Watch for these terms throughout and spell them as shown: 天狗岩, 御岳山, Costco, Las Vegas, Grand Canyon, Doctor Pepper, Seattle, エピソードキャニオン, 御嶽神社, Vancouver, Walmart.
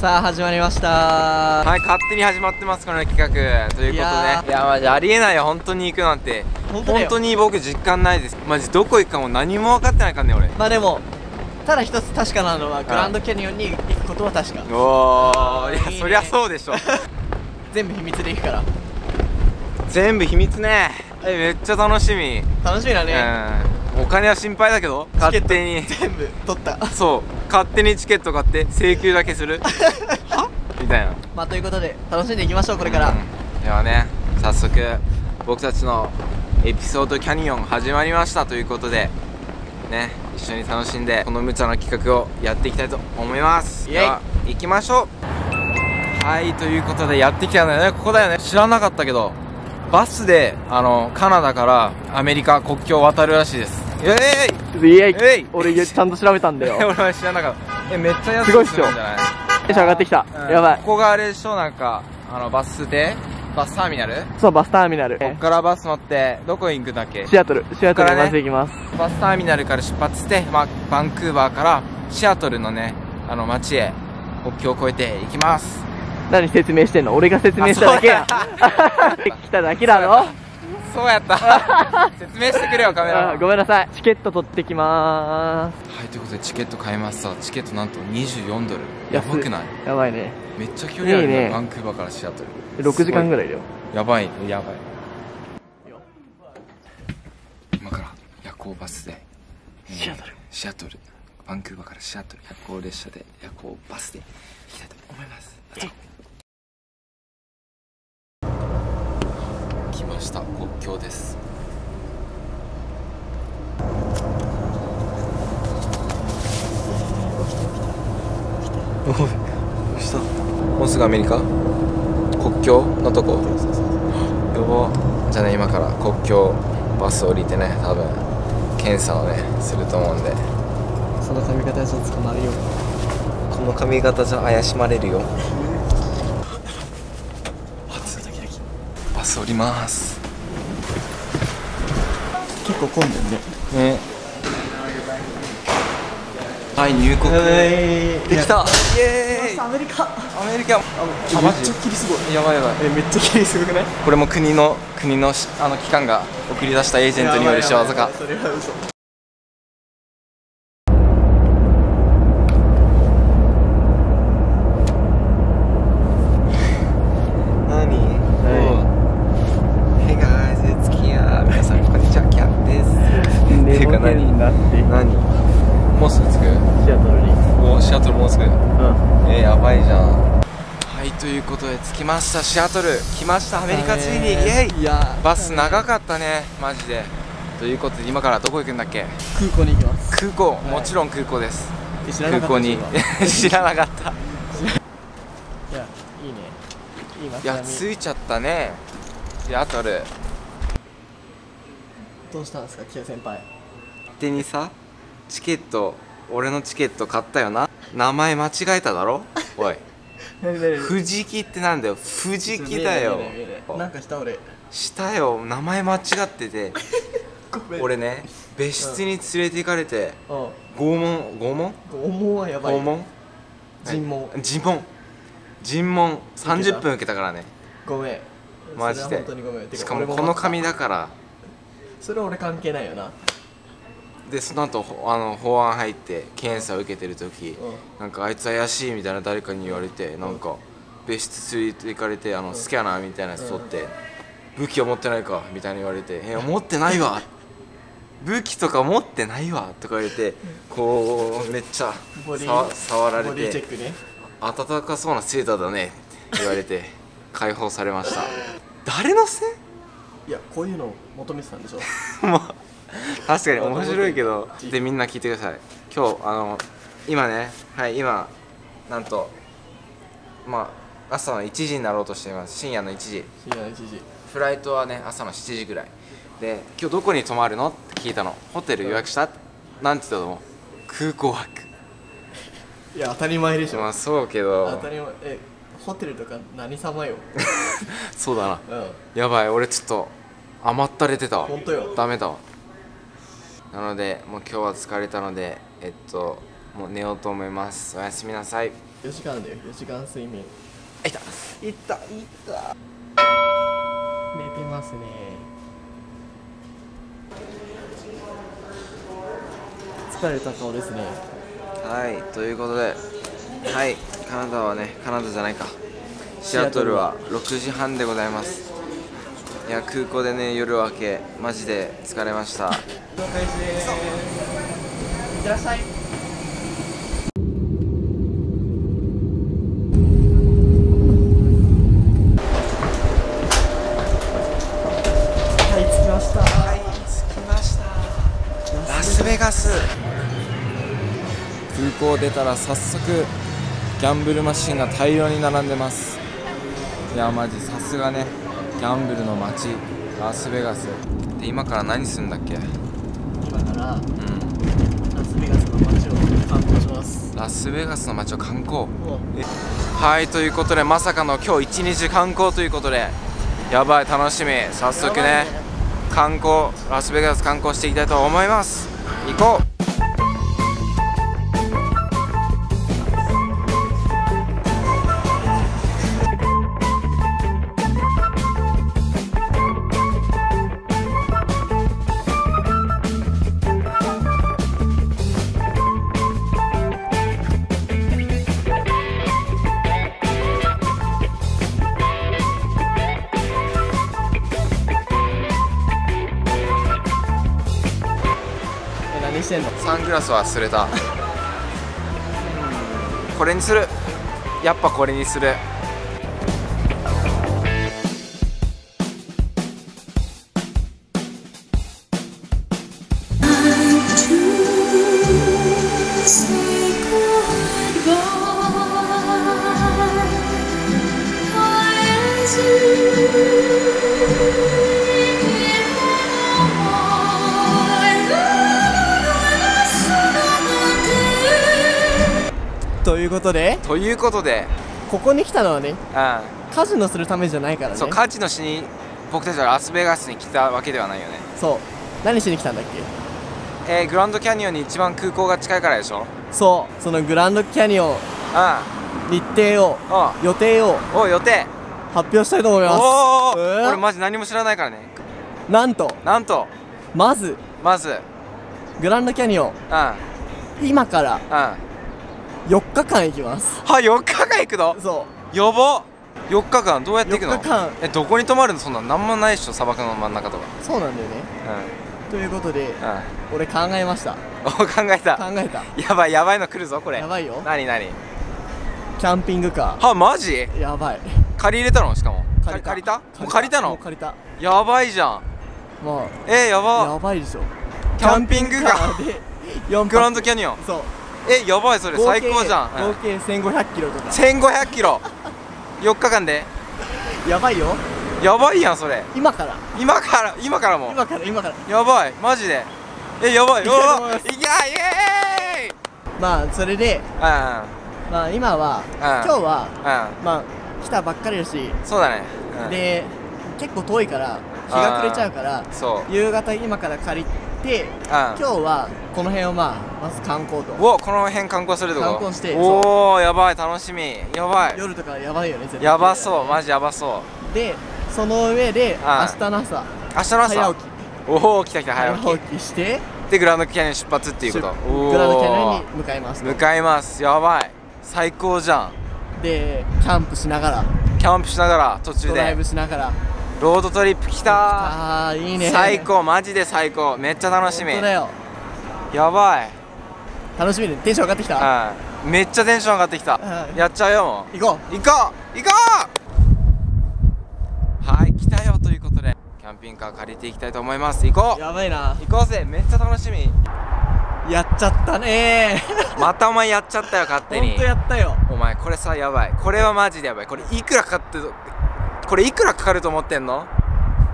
さあ始まりましたー。はい、勝手に始まってますこの企画ということで、いやマジありえないよ、本当に行くなんて。本当に僕実感ないです。マジどこ行くかも何も分かってないからね俺。まあでもただ一つ確かなのはグランドキャニオンに行くことは確か。おお、いやそりゃそうでしょ全部秘密で行くから。全部秘密ね。めっちゃ楽しみ。楽しみだね。お金は心配だけど勝手に全部取った。そう勝手にチケット買って請求だけするはみたいな。まあということで楽しんでいきましょうこれから。ではね、早速僕たちのエピソードキャニオン始まりましたということでね、一緒に楽しんでこの無茶な企画をやっていきたいと思います。では行きましょう。はい、ということでやってきたんだよね。ここだよね。知らなかったけどバスでカナダからアメリカ国境を渡るらしいです。イエーイ。俺ちゃんと調べたんだよ俺は知らなかった。めっちゃ安いんじゃない？テンション上がってきた、やばい。ここがあれでしょ、なんかバスターミナル。そうバスターミナル。こっからバス乗ってどこに行くんだっけ？シアトルにバス行きます。バスターミナルから出発してバンクーバーからシアトルのね街へ国境を越えていきます。何説明してんの？俺が説明しただけや。来ただけだろ。そうやった説明してくれよカメラ。ごめんなさい。チケット取ってきまーす。はい、ということでチケット買いました。チケットなんと24ドル。やばくない？やばいね。めっちゃ距離あるね、バンクーバーからシアトル。6時間ぐらいだよ。やばい。今から夜行バスでシアトル、バンクーバーからシアトル夜行列車で夜行バスで行きたいと思います。来ました、国境です。もうすぐアメリカ国境のとこ。やば。じゃあね、今から国境バス降りてね、多分検査をねすると思うんで。その髪型じゃ捕まるよ。この髪型じゃ怪しまれるよバス降ります。結構混んでんね。はい、入国できた。イエーイ。アメリカめっちゃ霧すごい。やばい。めっちゃ霧すごくない？これも国の機関が送り出したエージェントによる仕業か。それは嘘。もうすぐ着くシアトルに。シアトルもうすぐ。やばいじゃん。はい、ということで着きました。シアトル来ました。アメリカついに。イエイ。バス長かったねマジで。ということで今からどこ行くんだっけ？空港に行きます。空港、もちろん空港です。空港に知らなかった。いやいいね。いや着いちゃったねシアトル。どうしたんですかキヨ先輩？勝手にさチケット、俺のチケット買ったよな。名前間違えただろおい藤木ってなんだよ。藤木だよ。なんかした俺したよ。名前間違ってて俺ね別室に連れて行かれて拷問はやばい。拷問尋問30分受けたからね。ごめんマジで。しかもこの髪だから。それは俺関係ないよな。でその後法案入って検査を受けてる時、なんかあいつ怪しいみたいな誰かに言われて、なんか別室連れて行かれてスキャナーみたいなやつ取って、武器を持ってないかみたいに言われて、持ってないわ武器とか持ってないわとか言われて、こうめっちゃ触られて、温かそうなセーターだねって言われて解放されました。誰のせい？いやこういうのを求めてたんでしょ確かに面白いけど。でみんな聞いてください。今日今ね、はい今なんと朝の1時になろうとしています。深夜の1時。フライトはね朝の7時ぐらいで、今日どこに泊まるのって聞いたの。ホテル予約したなんて言ったの。空港泊。いや当たり前でしょ。まあそうけど当たり前。ホテルとか何様よそうだな、やばい俺ちょっと甘ったれてたわ。本当よダメだわ。なのでもう今日は疲れたのでもう寝ようと思います。おやすみなさい。4時間だよ、4時間睡眠。あ、いたいたいた。寝てますね。疲れた顔ですね。はい、ということで、はい、カナダはね、カナダじゃないか、シアトルは6時半でございます。いや、空港でね、夜を明け、マジで疲れました。お疲れ様です。いってらっしゃい。空港出たら早速ギャンブルマシンが大量に並んでます。いや、マジさすがね、ギャンブルの街ラスベガスで、今から何するんだっけ。今から、ラスベガスの街を観光します。ラスベガスの街を観光。はい、ということで、まさかの今日一日観光ということで、やばい、楽しみ。早速ね、観光、ラスベガス観光していきたいと思います。行こう。サングラス忘れた。これにする。やっぱこれにする。ということでここに来たのはね、カジノするためじゃないからね。そう、カジノしに僕たちはラスベガスに来たわけではないよね。そう、何しに来たんだっけ。グランドキャニオンに一番空港が近いからでしょ。そう、そのグランドキャニオン、日程を、予定発表したいと思います。俺マジ何も知らないからね。なんとまずグランドキャニオン、今から4日間行きます。は、4日間行くの。そう、やば。4日間どうやって行くの。4日間、どこに泊まるの。そんな何もないでしょ、砂漠の真ん中とか。そうなんだよね。ということで、俺考えました。考えた。やばいの来るぞこれ。やばいよ。何キャンピングカー。は、マジやばい。借り入れたの。しかも借りたの。やばいじゃん。まあ、やばいでしょ。キャンピングカーでグランドキャニオン。そう、やばい、それ最高じゃん。合計1500キロとか。1500キロ、4日間で。やばいよ。やばいやんそれ。今からも。今から。やばい、マジで。やばい。いきゃ、イエーイ。まあそれで、まあ今は、今日はまあ来たばっかりだし。そうだね。で、結構遠いから日が暮れちゃうから、夕方今から借りで、今日はこの辺をまず観光と。お、この辺観光するとこ。観光して。おお、やばい、楽しみ。やばい。夜とかやばいよね。やばそう、マジやばそう。で、その上で明日の朝早起き。おお、来た早起きして。で、グランドキャニオン出発っていうこと。グランドキャニオンに向かいます。やばい。最高じゃん。で、キャンプしながら途中で。ドライブしながら。ロードトリップ来たー。いいね。最高、マジで最高。めっちゃ楽しみ。本当だよ。やばい、楽しみでテンション上がってきた。めっちゃテンション上がってきた。やっちゃうよ、もう。行こう。はい、来たよ。ということでキャンピングカー借りていきたいと思います。行こう。やばいな。行こうぜ、めっちゃ楽しみ。やっちゃったねーまたお前やっちゃったよ、勝手に。ほんとやったよお前。これさ、やばい。これはマジでやばい。これいくらかかると思ってんの。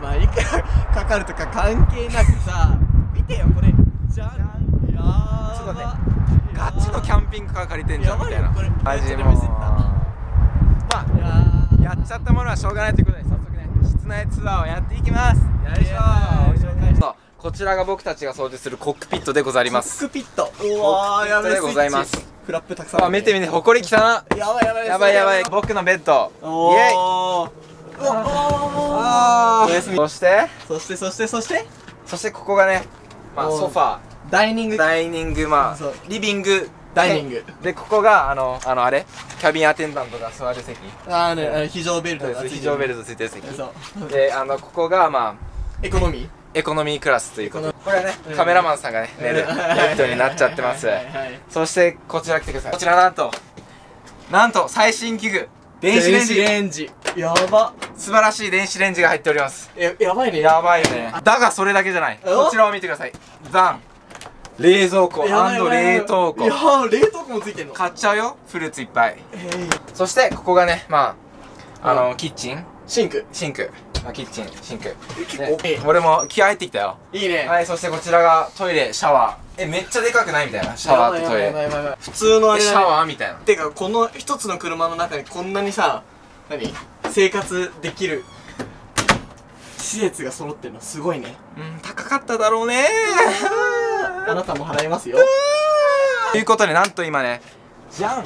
まあ、いくらかかるとか関係なくさ見てよこれ。じゃん。いやー、ちょっとね、ガチのキャンピングカー借りてんじゃんみたいな。マジもう、まあやっちゃったものはしょうがないということで、早速ね、室内ツアーをやっていきます。よいしょー。こちらが僕たちが掃除するコックピットでございます。コックピット。おー、やべえ。でございます。クラップたくさんある、ね、見て見て、ほこり汚な、やばいやばいやばいやばい、僕のベッド、イエイ、うわ、おやすみ。そしてここがね、まあソファー、ダイニング、まあリビング、ダイニングで、ここがあのあれ、キャビンアテンダントが座る席、ああ非常ベルトです、非常ベルトついてる席で、ここがまあエコノミークラスということで、これはね、カメラマンさんがね、寝るベッドになっちゃってます。そしてこちら来てください。こちらなんと最新器具、電子レンジ、やば、素晴らしい電子レンジが入っております。やばいね。だがそれだけじゃない。こちらを見てください。ザン、冷蔵庫&冷凍庫。いやー、冷凍庫もついてんの、買っちゃうよ、フルーツいっぱい。そしてここがね、まあキッチン、シンク、キッチン、シンク。俺も気合入ってきたよ。いいね。はい、そしてこちらがトイレ、シャワー。めっちゃでかくないみたいな。シャワーとトイレ。普通のあれ、シャワーみたいな。てか、この一つの車の中にこんなにさ、生活できる施設が揃ってるの、すごいね。うん、高かっただろうね。あなたも払いますよ。ということで、なんと今ね、じゃん、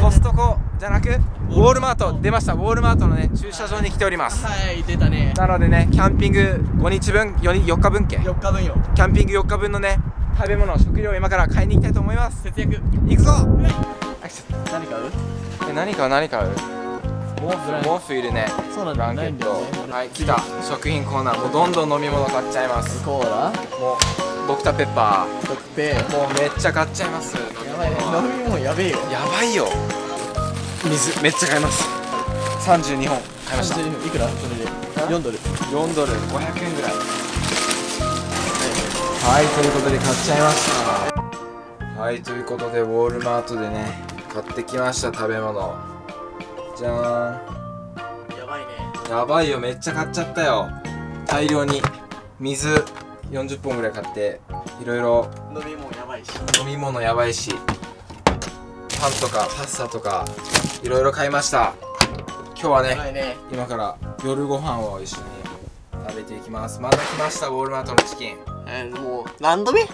コストコじゃなくウォールマート出ました。ウォールマートのね、駐車場に来ております。はい、出たね。なのでね、キャンピング4日分よ、キャンピング4日分のね、食べ物、食料を今から買いに行きたいと思います。節約行くぞ。何買う？毛布いるね。そうなんだ、ブランケット。はい、来た。食品コーナー、もうどんどん飲み物買っちゃいます。コーラもうドクターペッパー、もうめっちゃ買っちゃいます。飲み物やべえよ、やばいよ。水めっちゃ買います。32本買いました。いくらそれで？$4。$4、500円ぐらい。はい、ということで買っちゃいました。はい、ということでウォールマートでね、買ってきました、食べ物。じゃーん、やばいね、やばいよ、めっちゃ買っちゃったよ。大量に水40本ぐらい買って、いろいろ飲み物やばいし、パンとかパスタとかいろいろ買いました。今日はね、今から夜ご飯を一緒に食べていきます。また来ました、ウォールマートのチキン。もう何度目？